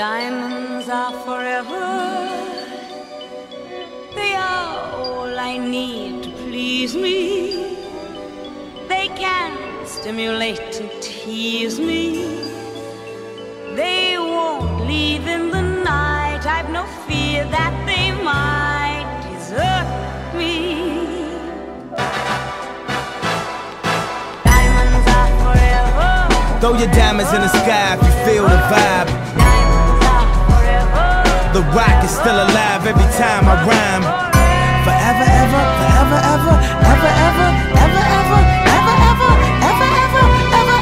Diamonds are forever. They are all I need to please me. They can stimulate and tease me. They won't leave in the night. I've no fear that they might desert me. Diamonds are forever. Throw your diamonds in the sky if you feel the vibe. The rock is still alive every time I rhyme. Forever, ever, forever, ever, ever, ever, ever, ever, ever, ever, ever, ever,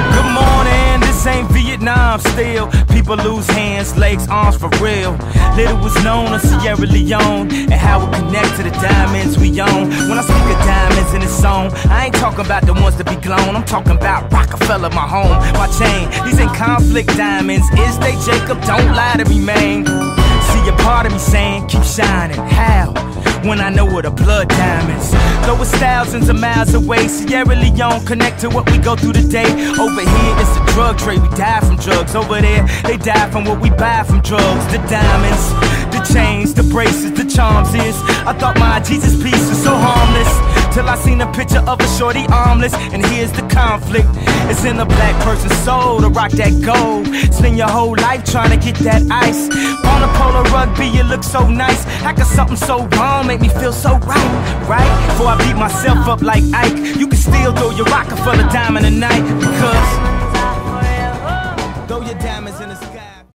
ever, ever. Good morning, this ain't Vietnam still. People lose hands, legs, arms for real. Little was known of Sierra Leone and how it connects to the diamonds we own. When I speak of diamonds in this song, I ain't talking about the ones to be glown. I'm talking about Rockefeller, my home, my chain. These ain't conflict diamonds, is they, Jacob? Don't lie to me, man. See a part of me saying, keep shining. How? When I know what the blood diamonds. Though it's thousands of miles away, Sierra Leone connect to what we go through today. Over here, it's the drug trade. We die from drugs. Over there, they die from what we buy from drugs. The diamonds, the chains, the braces, the charms is. I thought my Jesus piece was so harmless. Till I seen a picture of a shorty armless, and here's the conflict. It's in a black person's soul to rock that gold. Spend your whole life trying to get that ice. On a polar rugby, you look so nice. How could something so wrong make me feel so right, right? Before I beat myself up like Ike, you can still throw your Rockefeller diamond tonight. Because throw your diamonds in the sky.